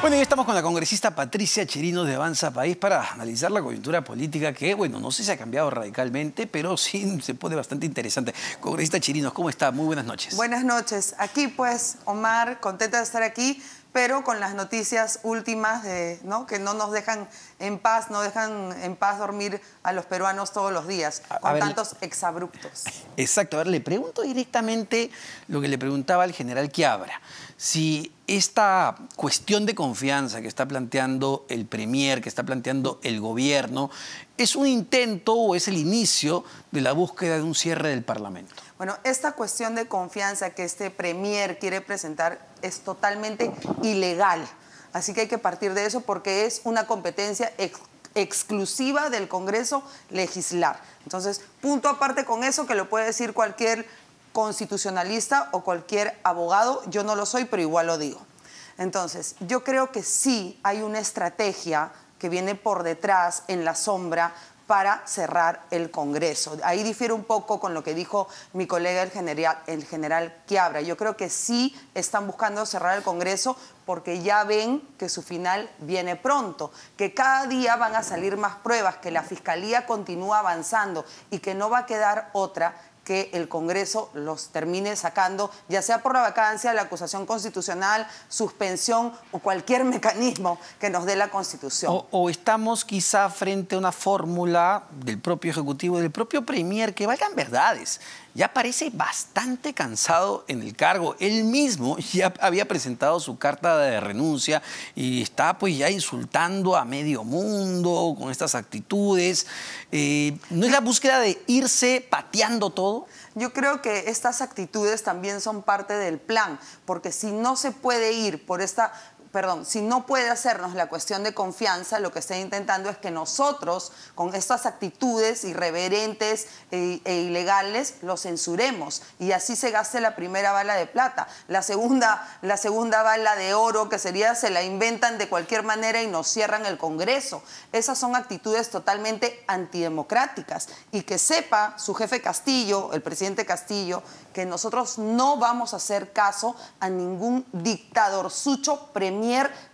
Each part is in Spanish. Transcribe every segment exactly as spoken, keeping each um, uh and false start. Bueno, y estamos con la congresista Patricia Chirinos de Avanza País para analizar la coyuntura política que, bueno, no sé si ha cambiado radicalmente, pero sí se pone bastante interesante. Congresista Chirinos, ¿cómo está? Muy buenas noches. Buenas noches. Aquí, pues, Omar, contenta de estar aquí, pero con las noticias últimas, de, ¿no? que no nos dejan en paz, no dejan en paz dormir a los peruanos todos los días, a, con a ver, tantos exabruptos. Exacto. A ver, le pregunto directamente lo que le preguntaba al general Chiabra. Si esta cuestión de confianza que está planteando el premier, que está planteando el gobierno, ¿es un intento o es el inicio de la búsqueda de un cierre del Parlamento? Bueno, esta cuestión de confianza que este premier quiere presentar es totalmente ilegal. Así que hay que partir de eso porque es una competencia ex exclusiva del Congreso legislar. Entonces, punto aparte con eso, que lo puede decir cualquier constitucionalista o cualquier abogado. Yo no lo soy, pero igual lo digo. Entonces, yo creo que sí hay una estrategia que viene por detrás, en la sombra, para cerrar el Congreso. Ahí difiere un poco con lo que dijo mi colega el general, el general Chiabra. Yo creo que sí están buscando cerrar el Congreso porque ya ven que su final viene pronto, que cada día van a salir más pruebas, que la Fiscalía continúa avanzando y que no va a quedar otra que el Congreso los termine sacando, ya sea por la vacancia, la acusación constitucional, suspensión o cualquier mecanismo que nos dé la Constitución. O, o estamos quizá frente a una fórmula del propio Ejecutivo, del propio premier, que valgan verdades. Ya parece bastante cansado en el cargo. Él mismo ya había presentado su carta de renuncia y está pues ya insultando a medio mundo con estas actitudes. Eh, ¿No es la búsqueda de irse pateando todo? Yo creo que estas actitudes también son parte del plan, porque si no se puede ir por esta... Perdón, si no puede hacernos la cuestión de confianza, lo que está intentando es que nosotros, con estas actitudes irreverentes e, e ilegales, los censuremos y así se gaste la primera bala de plata. La segunda, la segunda bala de oro, que sería, se la inventan de cualquier manera y nos cierran el Congreso. Esas son actitudes totalmente antidemocráticas. Y que sepa su jefe Castillo, el presidente Castillo, que nosotros no vamos a hacer caso a ningún dictadorzucho premier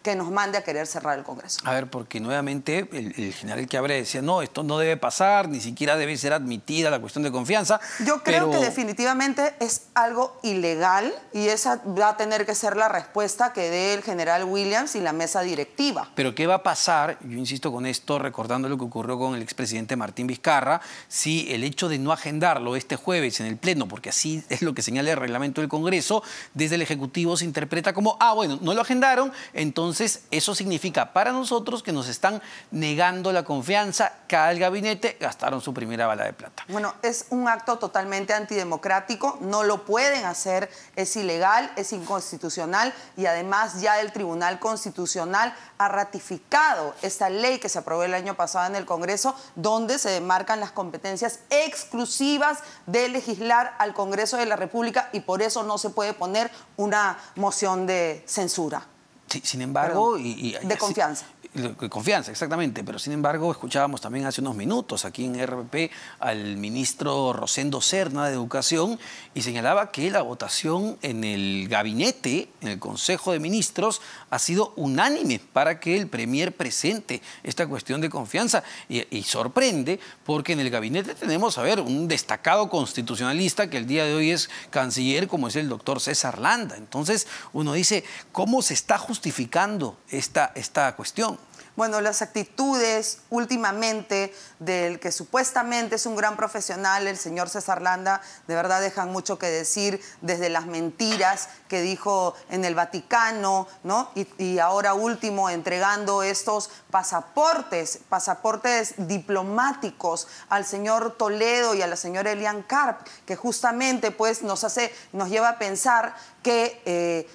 que nos mande a querer cerrar el Congreso. A ver, porque nuevamente el, el general Chiabra decía, no, esto no debe pasar, ni siquiera debe ser admitida la cuestión de confianza. Yo creo pero... que definitivamente es algo ilegal y esa va a tener que ser la respuesta que dé el general Williams y la mesa directiva. Pero ¿qué va a pasar? Yo insisto con esto, recordando lo que ocurrió con el expresidente Martín Vizcarra, si el hecho de no agendarlo este jueves en el Pleno, porque así es lo que señala el reglamento del Congreso, desde el Ejecutivo se interpreta como, ah, bueno, no lo agendaron, entonces eso significa para nosotros que nos están negando la confianza, cada el gabinete gastaron su primera bala de plata. Bueno, es un acto totalmente antidemocrático, no lo pueden hacer, es ilegal, es inconstitucional y además ya el Tribunal Constitucional ha ratificado esta ley que se aprobó el año pasado en el Congreso, donde se demarcan las competencias exclusivas de legislar al Congreso de la República y por eso no se puede poner una moción de censura. Sí, sin embargo... Perdón, y, y, de confianza. De confianza, exactamente. Pero sin embargo, escuchábamos también hace unos minutos aquí en R P P al ministro Rosendo Serna de Educación y señalaba que la votación en el gabinete, en el Consejo de Ministros, ha sido unánime para que el premier presente esta cuestión de confianza. Y, y sorprende porque en el gabinete tenemos, a ver, un destacado constitucionalista que el día de hoy es canciller, como es el doctor César Landa. Entonces, uno dice, ¿cómo se está justificando justificando esta, esta cuestión? Bueno, las actitudes últimamente del que supuestamente es un gran profesional, el señor César Landa, de verdad dejan mucho que decir, desde las mentiras que dijo en el Vaticano, ¿no? Y, y ahora último entregando estos pasaportes, pasaportes diplomáticos al señor Toledo y a la señora Elian Karp, que justamente pues, nos, hace, nos lleva a pensar que... Eh,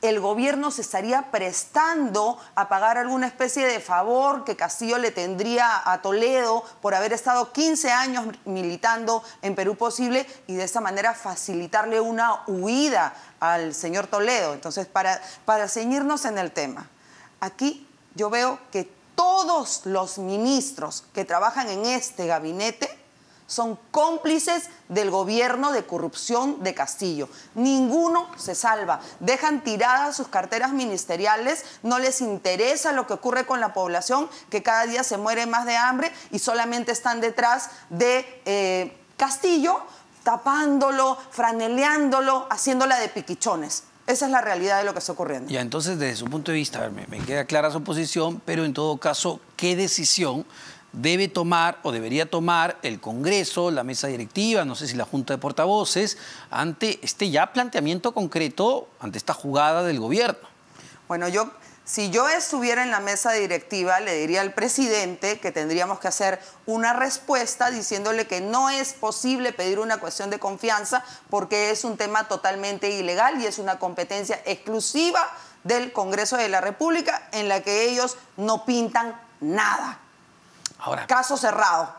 el gobierno se estaría prestando a pagar alguna especie de favor que Castillo le tendría a Toledo por haber estado quince años militando en Perú Posible y de esa manera facilitarle una huida al señor Toledo. Entonces, para, para ceñirnos en el tema, aquí yo veo que todos los ministros que trabajan en este gabinete son cómplices del gobierno de corrupción de Castillo. Ninguno se salva. Dejan tiradas sus carteras ministeriales, no les interesa lo que ocurre con la población, que cada día se muere más de hambre, y solamente están detrás de eh, Castillo, tapándolo, franeleándolo, haciéndola de piquichones. Esa es la realidad de lo que está ocurriendo. Ya, entonces, desde su punto de vista, a ver, me, me queda clara su posición, pero en todo caso, ¿qué decisión debe tomar o debería tomar el Congreso, la mesa directiva, no sé si la Junta de Portavoces, ante este ya planteamiento concreto, ante esta jugada del gobierno? Bueno, yo... Si yo estuviera en la mesa directiva, le diría al presidente que tendríamos que hacer una respuesta diciéndole que no es posible pedir una cuestión de confianza porque es un tema totalmente ilegal y es una competencia exclusiva del Congreso de la República en la que ellos no pintan nada. Ahora, caso cerrado.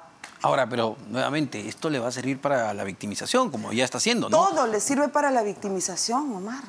Ahora, pero nuevamente, esto le va a servir para la victimización, como ya está haciendo, ¿no? Todo le sirve para la victimización, Omar.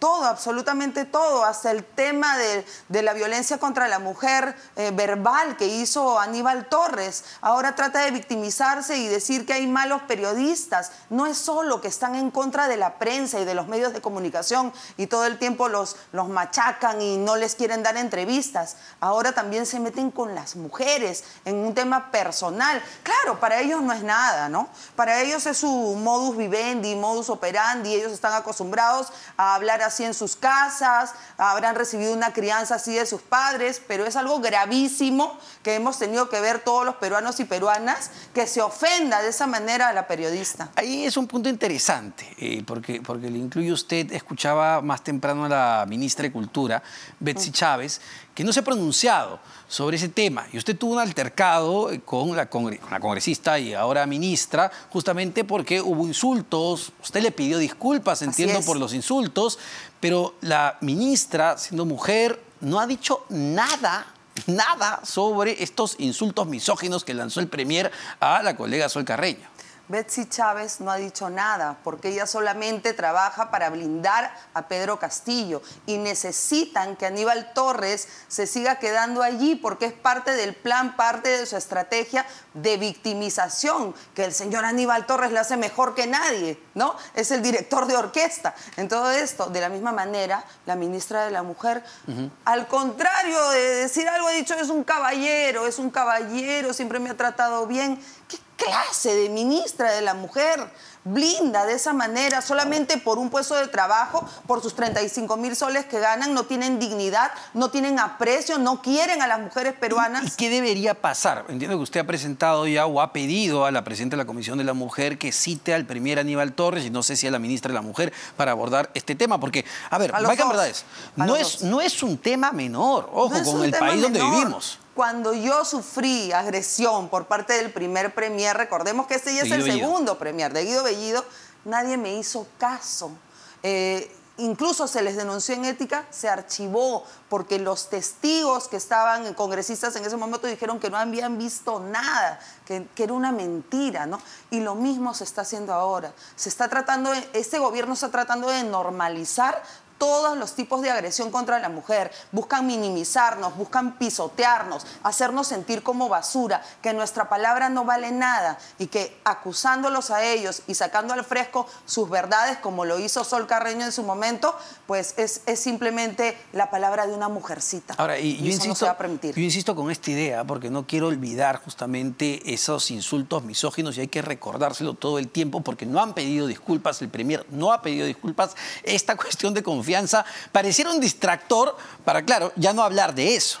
Todo, absolutamente todo, hasta el tema de, de la violencia contra la mujer eh, verbal que hizo Aníbal Torres. Ahora trata de victimizarse y decir que hay malos periodistas. No es solo que están en contra de la prensa y de los medios de comunicación y todo el tiempo los, los machacan y no les quieren dar entrevistas. Ahora también se meten con las mujeres en un tema personal. Claro, para ellos no es nada, ¿no? Para ellos es su modus vivendi, modus operandi. Ellos están acostumbrados a hablar así así en sus casas, habrán recibido una crianza así de sus padres, pero es algo gravísimo que hemos tenido que ver todos los peruanos y peruanas, que se ofenda de esa manera a la periodista. Ahí es un punto interesante, eh, porque, porque le incluye usted, escuchaba más temprano a la ministra de Cultura, Betsy Chávez, que no se ha pronunciado sobre ese tema, y usted tuvo un altercado con la, con la congresista y ahora ministra, justamente porque hubo insultos, usted le pidió disculpas, entiendo, por los insultos, pero la ministra, siendo mujer, no ha dicho nada, nada sobre estos insultos misóginos que lanzó el premier a la colega Sol Carreño. Betsy Chávez no ha dicho nada porque ella solamente trabaja para blindar a Pedro Castillo y necesitan que Aníbal Torres se siga quedando allí porque es parte del plan, parte de su estrategia de victimización, que el señor Aníbal Torres lo hace mejor que nadie, ¿no? Es el director de orquesta. En todo esto, de la misma manera, la ministra de la Mujer, uh-huh. al contrario de decir algo, ha dicho, es un caballero, es un caballero, siempre me ha tratado bien. ¿Qué clase de ministra de la Mujer blinda de esa manera solamente por un puesto de trabajo, por sus treinta y cinco mil soles que ganan? No tienen dignidad, no tienen aprecio, no quieren a las mujeres peruanas. ¿Y, y qué debería pasar? Entiendo que usted ha presentado ya o ha pedido a la presidenta de la Comisión de la Mujer que cite al premier Aníbal Torres y no sé si a la ministra de la Mujer para abordar este tema, porque, a ver, a vaya verdad es, no es, no es un tema menor, ojo, no con el país menor. Donde vivimos. Cuando yo sufrí agresión por parte del primer premier, recordemos que este ya es el segundo premier, de Guido Bellido, nadie me hizo caso. Eh, incluso se les denunció en ética, se archivó, porque los testigos que estaban congresistas en ese momento dijeron que no habían visto nada, que, que era una mentira, ¿no? Y lo mismo se está haciendo ahora. Se está tratando, de, este gobierno está tratando de normalizar todos los tipos de agresión contra la mujer. Buscan minimizarnos, buscan pisotearnos, hacernos sentir como basura, que nuestra palabra no vale nada y que acusándolos a ellos y sacando al fresco sus verdades, como lo hizo Sol Carreño en su momento, pues es, es simplemente la palabra de una mujercita. Ahora, y, y yo, insisto, no se va a permitir. Yo insisto con esta idea porque no quiero olvidar justamente esos insultos misóginos y hay que recordárselo todo el tiempo porque no han pedido disculpas, el premier no ha pedido disculpas. Esta cuestión de confianza pareciera un distractor para, claro, ya no hablar de eso.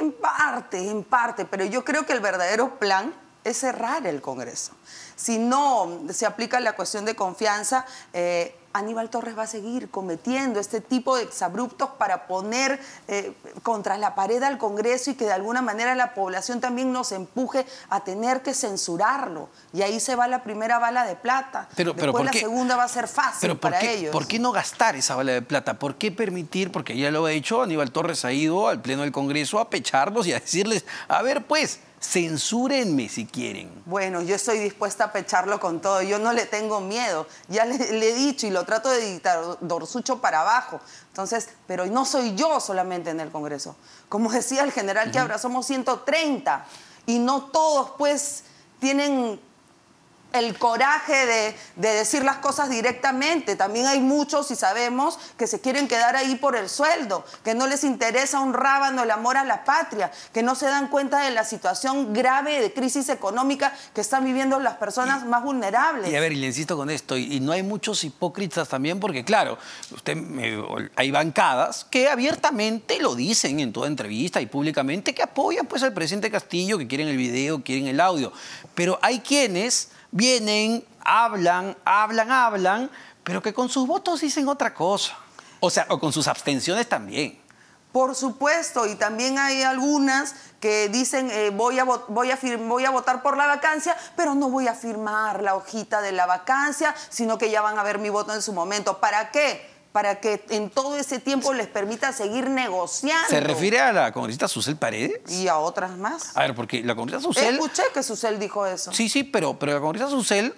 En parte, en parte, pero yo creo que el verdadero plan es cerrar el Congreso. Si no se aplica la cuestión de confianza, eh, Aníbal Torres va a seguir cometiendo este tipo de exabruptos para poner eh, contra la pared al Congreso y que de alguna manera la población también nos empuje a tener que censurarlo. Y ahí se va la primera bala de plata. Pero, Después pero la qué? segunda va a ser fácil pero para qué, ellos. ¿Por qué no gastar esa bala de plata? ¿Por qué permitir? Porque ya lo ha hecho, Aníbal Torres ha ido al Pleno del Congreso a pecharlos y a decirles, a ver pues, censúrenme si quieren. Bueno, yo estoy dispuesta a pecharlo con todo. Yo no le tengo miedo. Ya le, le he dicho y lo trato de dictadorzucho para abajo. Entonces, pero no soy yo solamente en el Congreso. Como decía el general Chiabra, somos ciento treinta. y no todos pues tienen el coraje de, de decir las cosas directamente. También hay muchos, y sabemos, que se quieren quedar ahí por el sueldo, que no les interesa un rábano el amor a la patria, que no se dan cuenta de la situación grave de crisis económica que están viviendo las personas y, más vulnerables. Y a ver, y le insisto con esto, y, y no hay muchos hipócritas también, porque claro, usted, eh, hay bancadas que abiertamente lo dicen en toda entrevista y públicamente, que apoyan pues al presidente Castillo, que quieren el video, quieren el audio, pero hay quienes vienen, hablan, hablan, hablan, pero que con sus votos dicen otra cosa. O sea, o con sus abstenciones también. Por supuesto, y también hay algunas que dicen eh, voy, a voy, a voy a votar por la vacancia, pero no voy a firmar la hojita de la vacancia, sino que ya van a ver mi voto en su momento. ¿Para qué? Para que en todo ese tiempo les permita seguir negociando. ¿Se refiere a la congresista Susel Paredes? Y a otras más. A ver, porque la congresista Susel... Escuché que Susel dijo eso. Sí, sí, pero, pero la congresista Susel,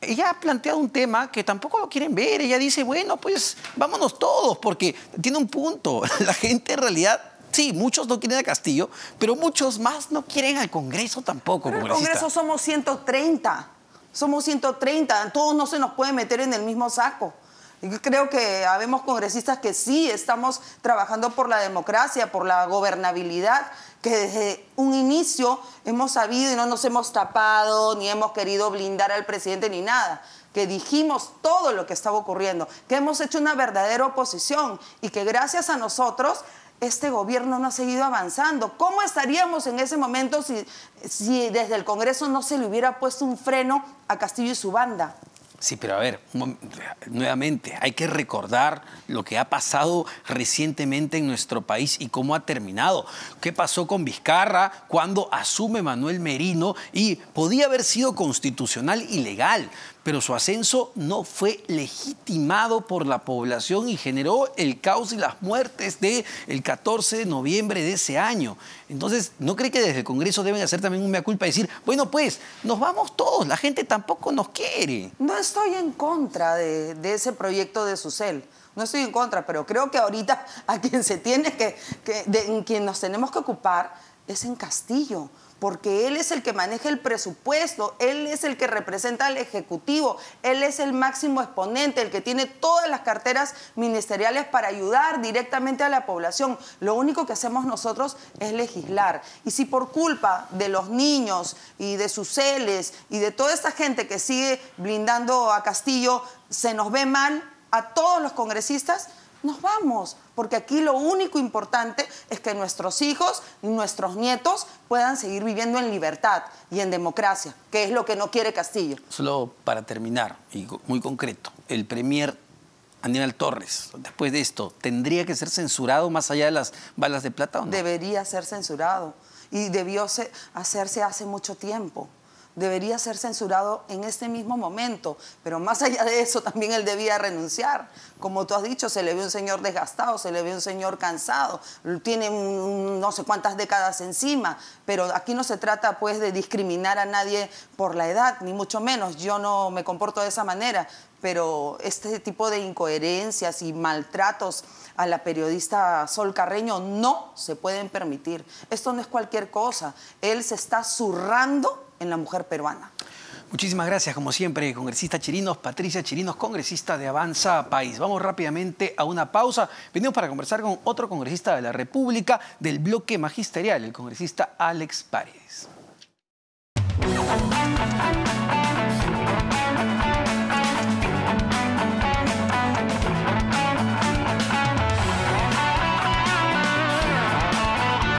ella ha planteado un tema que tampoco lo quieren ver. Ella dice, bueno, pues vámonos todos, porque tiene un punto. La gente en realidad... Sí, muchos no quieren a Castillo, pero muchos más no quieren al Congreso tampoco. Pero el Congreso somos ciento treinta. Somos ciento treinta. Todos no se nos pueden meter en el mismo saco. Creo que habemos congresistas que sí estamos trabajando por la democracia, por la gobernabilidad, que desde un inicio hemos sabido y no nos hemos tapado ni hemos querido blindar al presidente ni nada, que dijimos todo lo que estaba ocurriendo, que hemos hecho una verdadera oposición y que gracias a nosotros este gobierno no ha seguido avanzando. ¿Cómo estaríamos en ese momento si, si desde el Congreso no se le hubiera puesto un freno a Castillo y su banda? Sí, pero a ver, nuevamente, hay que recordar lo que ha pasado recientemente en nuestro país y cómo ha terminado. ¿Qué pasó con Vizcarra cuando asume Manuel Merino? Y podía haber sido constitucional y legal, pero su ascenso no fue legitimado por la población y generó el caos y las muertes del catorce de noviembre de ese año. Entonces, ¿no cree que desde el Congreso deben hacer también un mea culpa y decir, bueno, pues, nos vamos todos, la gente tampoco nos quiere? No estoy en contra de, de ese proyecto de Susel. No estoy en contra, pero creo que ahorita a quien se tiene que, que de, en quien nos tenemos que ocupar es en Castillo, porque él es el que maneja el presupuesto, él es el que representa al Ejecutivo, él es el máximo exponente, el que tiene todas las carteras ministeriales para ayudar directamente a la población. Lo único que hacemos nosotros es legislar. Y si por culpa de los niños y de sus celes y de toda esta gente que sigue blindando a Castillo se nos ve mal a todos los congresistas, nos vamos, porque aquí lo único importante es que nuestros hijos y nuestros nietos puedan seguir viviendo en libertad y en democracia, que es lo que no quiere Castillo. Solo para terminar, y muy concreto, el premier Aníbal Torres, después de esto, ¿tendría que ser censurado más allá de las balas de plata o no? Debería ser censurado y debió hacerse hace mucho tiempo. Debería ser censurado en este mismo momento, pero más allá de eso también él debía renunciar. Como tú has dicho, se le ve un señor desgastado, se le ve un señor cansado, tiene un, no sé cuántas décadas encima, pero aquí no se trata pues de discriminar a nadie por la edad, ni mucho menos, yo no me comporto de esa manera, pero este tipo de incoherencias y maltratos a la periodista Sol Carreño no se pueden permitir. Esto no es cualquier cosa, él se está zurrando en la mujer peruana. Muchísimas gracias, como siempre, congresista Chirinos, Patricia Chirinos, congresista de Avanza País. Vamos rápidamente a una pausa. Venimos para conversar con otro congresista de la República del bloque magisterial, el congresista Alex Paredes.